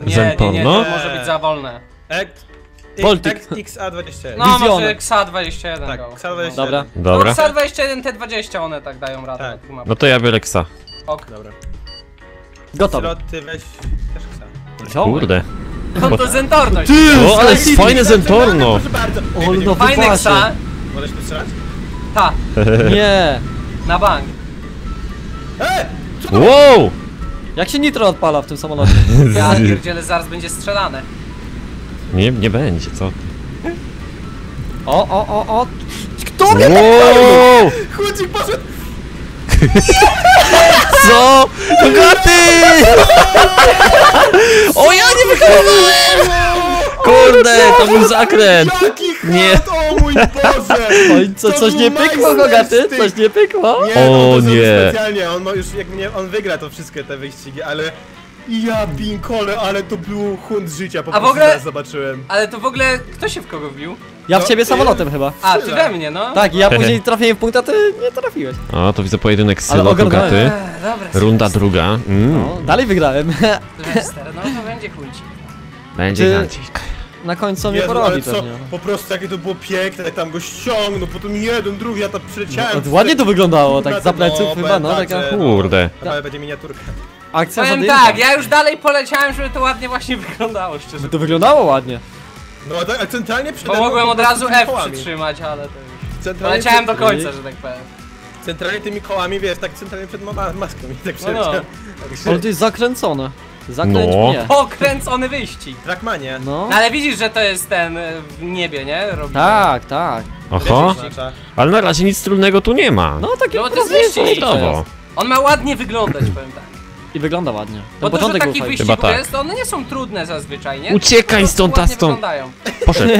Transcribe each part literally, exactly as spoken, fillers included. Nie, nie, nie, to może być za wolne. Poltik X A dwadzieścia jeden. No może X A dwadzieścia jeden. Tak, X A dwadzieścia jeden. Dobra. Dobra. No, X A dwadzieścia jeden, T dwadziesia one tak dają radę. Tak. No to ja biorę X A. Ok. Dobra. Gotowe. Ty weź też X A. Kurde. No to Zentorno. O, ale jest fajne Zentorno. Fajne X A. Możesz strzelać? Tak. Nie. Na bank. E! Wow! Jak się nitro odpala w tym samolocie? Ja pierdzielę, zaraz będzie strzelane. Nie, nie będzie, co? O, o, o, o! Kto mnie tak palił? Chudzik poszedł! Co? Bogaty! O, ja nie wychowałem! Kurde, to był zakręt! Nie! O mój Boże! Oj, co, coś nie pykło, Bogaty? Coś nie pykło? O nie! Specjalnie, on już, jak mnie, on wygra to wszystkie te wyścigi, ale... Ja pinkole, ale to był hunt życia, po prostu teraz zobaczyłem. Ale to w ogóle, kto się w kogo wbił? Ja w ciebie samolotem chyba. A, ty we mnie, no. Tak, ja później trafiłem w punkt, a ty nie trafiłeś. A, to widzę pojedynek z Sylo, Bogaty. Runda druga. Dalej wygrałem. Lester, no to będzie huncik. Będzie huncik. Na końcu mnie porobi co, po prostu jakie to było piękne, jak tam go ściągnął, potem jeden, drugi, ja tam przyleciałem. No, ładnie to wyglądało, tak za pleców chyba, no taka... Kurde. Ale będzie miniaturka. Akcja zadjęta. Tak, ja już dalej poleciałem, żeby to ładnie właśnie wyglądało, szczerze. No to wyglądało ładnie. No ale centralnie przyleciałem. Bo mogłem od razu F przytrzymać, ale to już... Poleciałem do końca, że tak powiem. Centralnie tymi kołami, wiesz, tak centralnie przed maską i tak przyleciałem. Ale to jest zakręcone. Zakręć no. Mnie. Pokręcony wyścig. Trackmania. No. Ale widzisz, że to jest ten w niebie, nie? Robi tak, to. Tak. Oho. Ale na razie nic trudnego tu nie ma. No takie no, to jest wyścig. On ma ładnie wyglądać, powiem tak. I wygląda ładnie. Ten bo to, że takich wyścigów tak. Jest, to one nie są trudne zazwyczaj, nie? Uciekaj stąd, a stąd. Poszedł.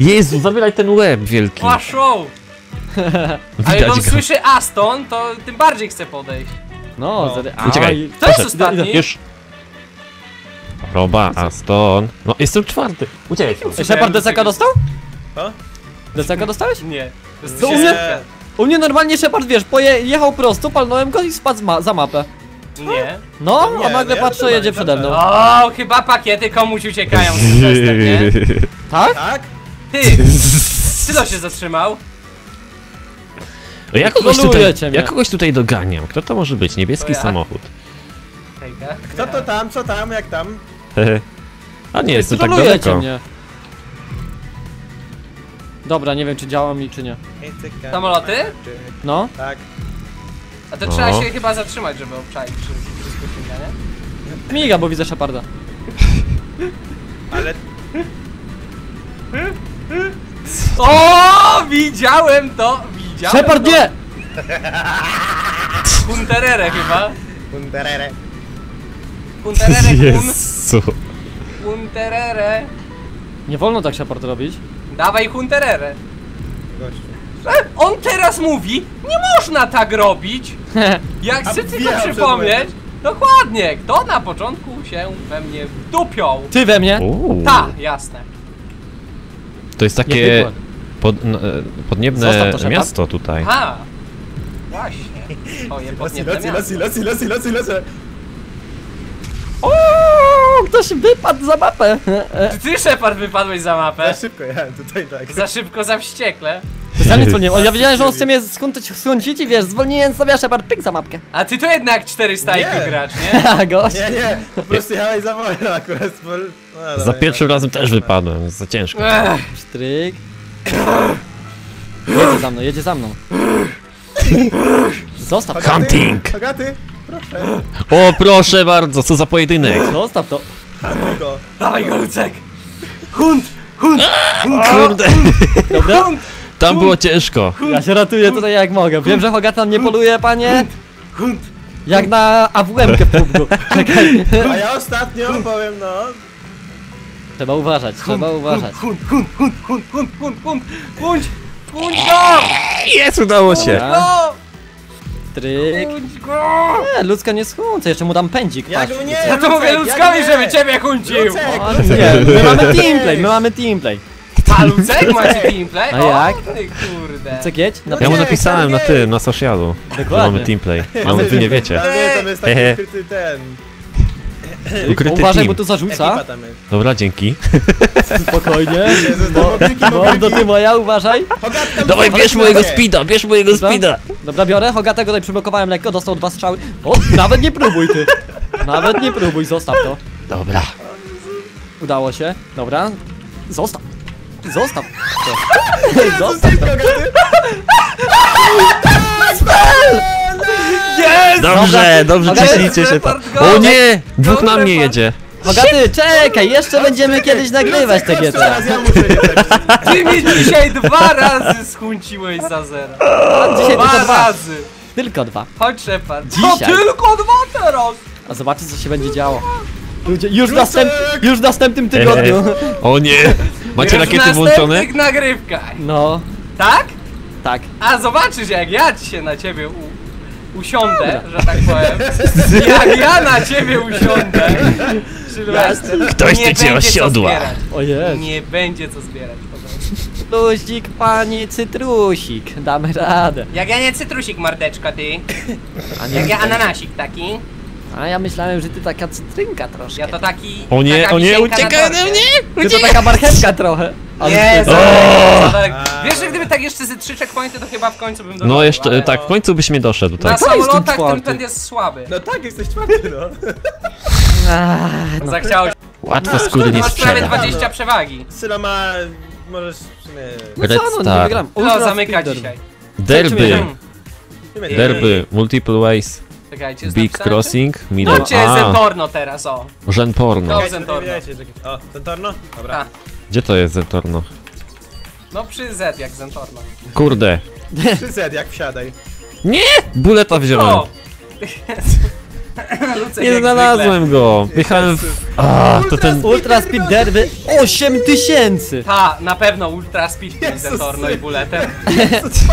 Jezu, zabieraj ten łeb wielki. Paszą. A jak on słyszy Aston, to tym bardziej chce podejść. No, no. A, uciekaj. To jest ostatni. Już. Roba, Aston. No, jestem czwarty. Uciekaj. Shepard D C K dostał? Co? D C K dostałeś? Nie. To u mnie, u mnie normalnie Shepard, wiesz, pojechał prosto, palnąłem go i spadł ma za mapę. Nie. No, nie, a nagle no patrzę, ja jedzie przede mną. O, chyba pakiety komuś uciekają z tym testem, nie? Tak? Tak? Ty! Sylo się zatrzymał. No ja kogoś, tutaj, ja kogoś tutaj doganiam. Kto to może być? Niebieski ja. Samochód. Kto to tam, co tam, jak tam? A nie, jest to tak daleko. Mnie. Dobra, nie wiem czy działa mi, czy nie. Samoloty? No. Tak. A to o. Trzeba się chyba zatrzymać, żeby obczaić, czy wszystko miga, nie? Miga, bo widzę Sheparda. Ale... O, widziałem to! Widziałem Shepard, to! Nie! Hunterere chyba. Hunterere. Unterere, kun. Unterere. Nie wolno tak Shepard robić. Dawaj Hunterere. On teraz mówi, nie można tak robić. Jak chcę tylko przypomnieć. Dokładnie, kto na początku się we mnie wdupiał. Ty we mnie? Ta, jasne. To jest takie pod, podniebne to miasto tutaj. A, właśnie. To jest podniebne miasto. Oooo, ktoś wypadł za mapę! Ty, Shepard, wypadłeś za mapę! Za szybko jechałem tutaj, tak. Za szybko, za wściekle. Specjalnie zwolniłem, ja wiedziałem, że on chce mnie skręcić i wiesz, zwolniłem sobie, a Shepard pyk za mapkę. A ty tu jednak czterysta I Q gracz, nie? A, gość. Nie, nie, po prostu jechałeś za wolno akurat. No, za pierwszym razem też wypadłem, za ciężko. Sztryk. Jedzie za mną, jedzie za mną. Zostaw. Hunting! Proszę. O, proszę bardzo, co za pojedynek! Zostaw to! Go. Dawaj go, Lucek! Hunt! Hunt! Hunt! Kurde! Dobra? Hunt, tam hunt, było ciężko. Hunt, ja się ratuję hunt, tutaj jak mogę. Wiem, że Hogatan nie poluje, panie. Hunt! Jak na A W M-kę w pubgu. Czekaj. A ja ostatnio hunt, powiem, no... Trzeba uważać, hunt, trzeba uważać. Hunt, hunt, hunt, hunt, hunt, hunt, hunt, hunt, hunt, jest, udało się! Hunt, Tryk. Nie, Lucka nie schłonce, jeszcze mu dam pędzik. Ja, patrz, nie, ja to Lucek, mówię Luckowi, ja żeby ciebie chuncił. My mamy teamplay, my mamy teamplay. A Lucek macie teamplay? A jak? O, ty kurde. Lucek jedź? No ja mu napisałem nie. Na tym, na socialu. Dokładnie. Mamy teamplay, mamy, wy nie wiecie. No nie, tam jest taki ten. Ukryty uważaj, team. Bo to zarzuca. Dobra, dzięki. Spokojnie. Mordo, ty moja, uważaj. Hogata, dawaj, bierz mojego speeda, bierz mojego speeda. Dobra, biorę. Hogata, go tutaj przyblokowałem lekko, dostał dwa strzały. O, nawet nie próbuj ty. Nawet nie próbuj, zostaw to. Dobra. Udało się. Dobra. Zostaw. Zostaw. Zostaw. Zostaw to. Jest! Dobrze, dobrze, ciśnijcie się tam. O nie! Dwóch na mnie jedzie. Bogaty, czekaj, jeszcze będziemy kiedyś nagrywać te G T A. Ty mi dzisiaj dwa razy skunciłeś za zero. Dzisiaj dwa razy. Tylko dwa. Chodź, Szepard. No tylko dwa teraz. A zobaczcie, co się będzie działo. Ludzie, już, następ, już w następnym tygodniu. Eee. O nie! Macie już rakiety włączone? W nagrywkach. No. Tak? Tak. A zobaczysz, jak ja się na ciebie u... usiądę, dobra, że tak powiem. Jak ja na ciebie usiądę, Sylwester, ktoś ty cię osiodła. O jest. Nie będzie co zbierać. Luźnik, panie cytrusik, damy radę. Jak ja nie cytrusik, mordeczka, ty. A nie jak ja ananasik taki. A ja myślałem, że ty taka cytrynka troszkę. Ja to taki... O nie, o nie, uciekaj ode mnie! Ty to taka marchewka trochę. Nie, wiesz, że gdyby tak jeszcze ze trzy checkpointy, to chyba w końcu bym doszedł. No jeszcze, tak, w końcu byś mnie doszedł. Na samolotach ten pęd jest słaby. No tak, jesteś czwarty, no. Zachciało się. Łatwo skóry nie sprzeda. Masz prawie dwadzieścia przewagi. Syla ma... możesz... No co, no nie wygram. No, zamyka dzisiaj. Derby. Derby, multiple ways. Czekajcie, Big Crossing, Middle. No cię, Zentorno teraz, o. Zentorno. No, Zentorno. O, Zentorno? Dobra. A. Gdzie to jest Zentorno? No przy Z jak Zentorno. Kurde. Przy Z jak wsiadaj. Nie! Buleta wziąłem. O. Lucek, nie znalazłem go. Jechałem w... A, to ten... Ultra Speed Derby osiem tysięcy. Ta, na pewno Ultra Speed Zentorno i buletem.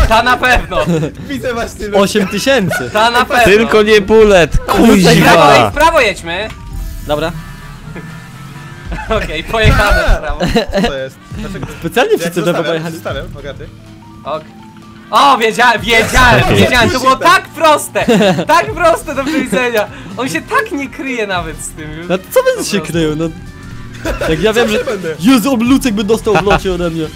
Ta na pewno. Widzę właśnie osiem tysięcy. Ta na pewno. Tylko nie bulet, kuźwa. W prawo jedźmy. Dobra. Okej, pojechamy w prawo. Co jest? Specjalnie wszyscy do pojechali. Zostawiam, bogaty. Ok. O, wiedziałem, wiedziałem, wiedziałem, to było tak proste, tak proste do przewidzenia. On się tak nie kryje nawet z tym. No co będzie się krył, no? Jak ja wiem, że... Jezu, Lucek by dostał w locie ode mnie.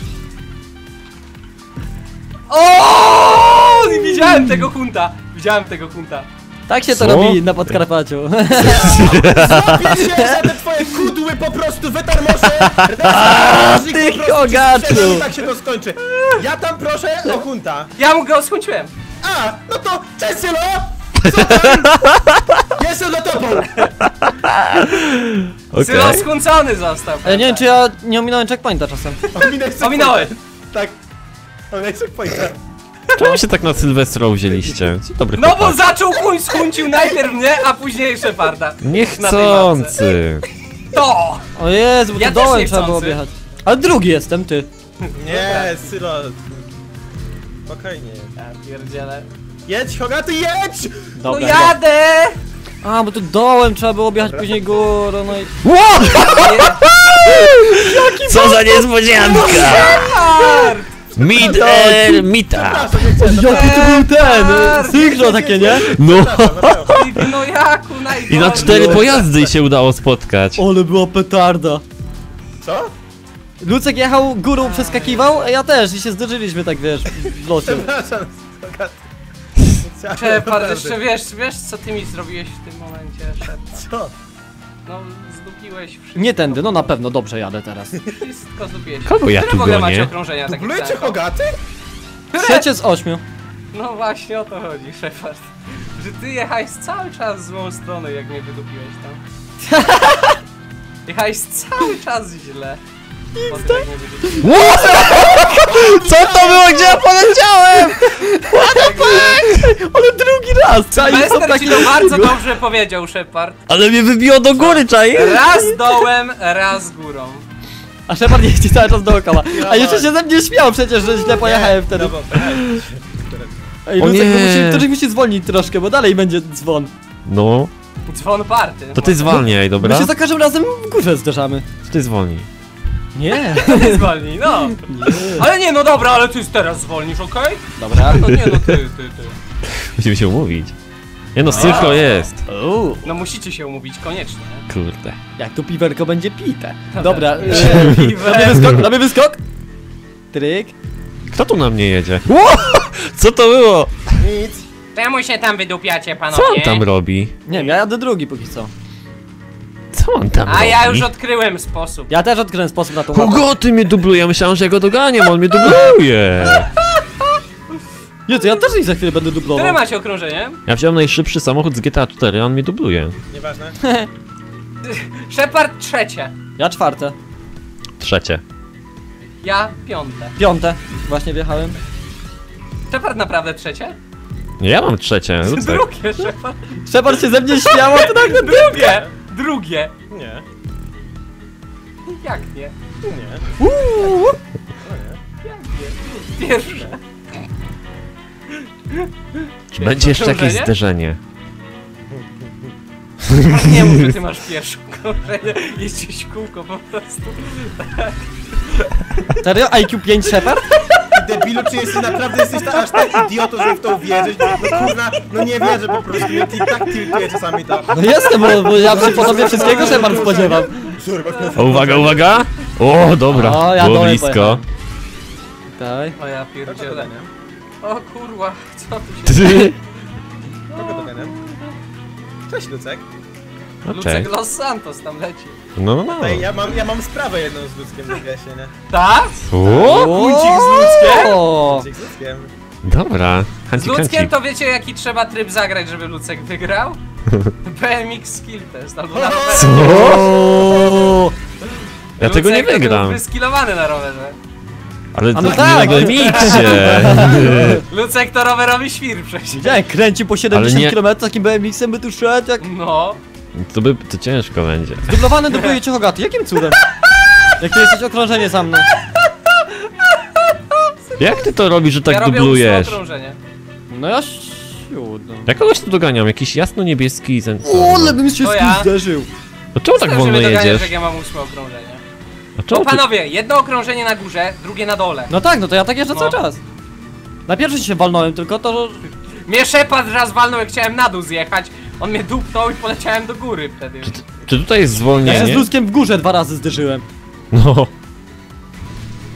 O, widziałem tego kunta, widziałem tego kunta. Tak się to robi na Podkarpaciu. Złapię się, żeby twoje kudły po prostu wytarmoszę. Ty kogaczu. Tak się to skończy. Ja tam proszę o hunta. Ja mu go skończyłem. A, no to cześć, Sylo. Co tam? Jestem do tobą. Sylo skuncony został. Ja nie wiem, czy ja nie ominąłem checkpointa czasem. Ominąłem. Tak. Ominąłem checkpointa. Czemu się tak na Sylwestra uzięliście? Dobry no chłopak. Bo zaczął chuń, skuncił najpierw mnie, a później Szeparda. Niechcący. To! O Jezu, bo ja to dołem trzeba było objechać. Ale drugi jestem, ty. Nie, Sylo. Spokojnie. Ja pierdzielę. Jedź, Hogaty, jedź! Dobra, no jadę! A, bo tu dołem trzeba było objechać, później górą, no i... Wow! Co za niespodzianka! Mid air mita! Jaki to był ten! Sygno takie, nie? No! I na cztery pojazdy się udało spotkać. Ale była petarda. Co? Lucek jechał górą, przeskakiwał, a ja też i się zderzyliśmy tak, wiesz, w locie. Przepraszam, Szepard, jeszcze wiesz, wiesz co ty mi zrobiłeś w tym momencie, Szepard? Co? No, zdupiłeś wszystko. Nie tędy, no na pewno dobrze jadę teraz. Wszystko zdupiłeś. Kogo ja tu gonię? Macie okrążenia takie? Dublujecie Hogaty? Trzecie z ośmiu. No właśnie o to chodzi, Szepard. Że ty jechałeś cały czas w złą stronę, jak mnie wydupiłeś tam. Jechałeś cały czas źle. Co to było, gdzie ja poleciałem? What the fuck? Ale drugi raz, czaisz? Wester ci to bardzo dobrze powiedział, Szepard. Ale mnie wybiło do góry, czaisz? Raz dołem, raz górą. A Szepard nie jeździ cały czas dookoła. A jeszcze się ze mnie śmiał przecież, że źle pojechałem wtedy. Ej, Lucek, ktoś musi zwolnić troszkę, bo dalej będzie dzwon. No. Dzwon party. To ty zwolnij, dobra? My się za każdym razem w górze zderzamy. Ty zwolnij. Nie, nie zwolnij, no! Nie. Ale nie, no dobra, ale ty teraz zwolnisz, okej? Okay? Dobra, no nie, no ty, ty, ty. Musimy się umówić. Nie no, synchro jest. Uuu. No musicie się umówić koniecznie. Kurde. Jak tu piwerko będzie pite. Dobra. Damy wyskok, damy wyskok. Tryk. Kto tu na mnie jedzie? Co to było? Nic. Czemu się tam wydupiacie, panowie? Co on tam robi? Nie wiem, ja jadę drugi póki co. Co on tam A robi? Ja już odkryłem sposób. Ja też odkryłem sposób na tą mapę. Kogo ty mnie dubluje? Ja myślałem, że ja go doganiam, on mnie dubluje. Nie, to ja też nie za chwilę będę dublował. Które macie okrążenie? Ja wziąłem najszybszy samochód z G T A cztery, a on mnie dubluje. Nieważne. Shepard trzecie. Ja czwarte. Trzecie. Ja piąte. Piąte. Właśnie wjechałem. Shepard naprawdę trzecie? Ja mam trzecie. Drugie, Shepard. Shepard się ze mnie śmiał, a to nagle drugie. Drugie. Nie. Jak nie? Nie. Uuu. Jak nie? Pierwsze. Czy Piękno, będzie jeszcze jakieś zderzenie? Tak nie mów, że ty masz pierwsze okrążenie, jeździsz kółko po prostu. Serio? I Q pięć Shepard? Debilu, czy jesteś naprawdę jesteś ta, aż tak idioto, żeby w to wierzyć? No kurna, no nie wierzę po prostu, ja ty tak tiltuję czasami tam. No jestem, bo, bo ja się po sobie wszystkiego Shepard spodziewam. Uwaga, uwaga! O, dobra, o, ja było blisko. Daj. O ja pierdzielę. O kurwa, co tu się dzieje? Kogo doganiam? Cześć Lucek. Okay. Lucek Los Santos tam leci. No, no, no. Ja mam, ja mam sprawę jedną z Luckiem na wiasie, nie? Tak? Kucik z Luckiem? Kucik z Luckiem. Dobra. Hanci, z Luckiem hanci. To wiecie jaki trzeba tryb zagrać, żeby Lucek wygrał? B M X Skill Test albo na rowerze. Co? Ja tego nie wygram. Lucek wyskillowany na rowerze. Ale to no tak, nie mi się. Lucek to rowerowy świr przecież. Nie, kręci po siedemdziesiąt kilometrów takim B M X-em by tu szedł jak... No. To by... to ciężko będzie. Zdublowany dubluje cię Hogaty, jakim cudem? Jak ty jesteś okrążenie za mną. Jak ty to robisz, że tak ja dublujesz? No ja siódno. Ja kogoś tu doganiam, jakiś jasno-niebieski sensor. O, ale bym się z kim zderzył. A czemu tak wolno jedziesz? Jak ja mam ósme okrążenie. No panowie, jedno okrążenie na górze, drugie na dole. No tak, no to ja tak jeżdżę no. cały czas. Na pierwszy się walnąłem, tylko to... Mnie Shepard raz walnął, jak chciałem na dół zjechać. On mnie dupnął i poleciałem do góry wtedy. Czy, czy tutaj jest zwolnienie? Ja się z Luckiem w górze dwa razy zderzyłem. No.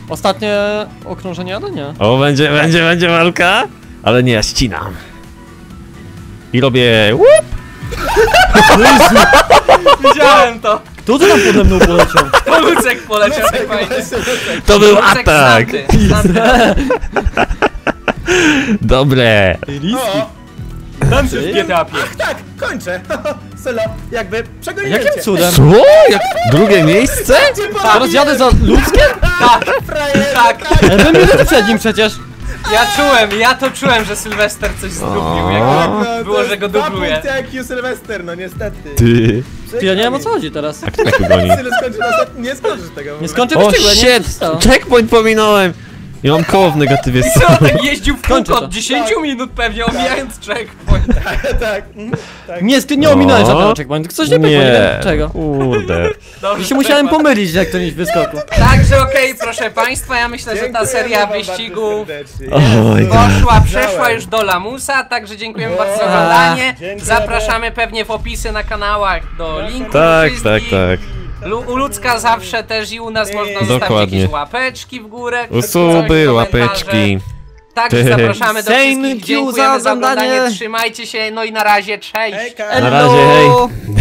Ostatnie okrążenie, ale nie. O, będzie, będzie, będzie walka. Ale nie, ja ścinam. I robię... Łup! Widziałem to. Kto to tam pode mną poleciał? To Lucek poleciał, Lucek, Lucek, Lucek. To był Lucek atak! Dobre! Tam się w G T A. Ach tak, kończę! Solo, jakby przegoniłem. Jakim cudem? Co? Jak... Drugie miejsce? Teraz jadę za Luckiem? Tak, tak. Ja bym przed nim przecież. Ja czułem, ja to czułem, że Sylwester coś zdublił, jak no, no, było, że go dubluje. To jak Sylwester, no niestety. Ty. Ty, ja nie wiem o co chodzi teraz. A kto tak goni? Nie skończysz tego. Nie skończę wyścigu, nie O checkpoint pominąłem. I mam koło w negatywie. I co, tak jeździł w kółko od dziesięć minut pewnie, omijając checkpoint. Tak, tak. Nie, ty nie ominąłeś żadnego checkpoint, coś nie pykło, nie wiem czego. Kurde. I się musiałem pomylić, jak to nie wyskoku. Także okej, proszę państwa, ja myślę, że ta seria wyścigów poszła, przeszła już do lamusa, także dziękujemy bardzo za oglądanie. Zapraszamy pewnie w opisy na kanałach do linku. Tak, tak, tak. Lu u Lucka zawsze też i u nas można zostawić jakieś łapeczki w górę. Usuby, łapeczki. Tak, zapraszamy do wszystkich. Dziękujemy za oglądanie. Trzymajcie się, no i na razie, cześć. Hejka. Na razie, hej.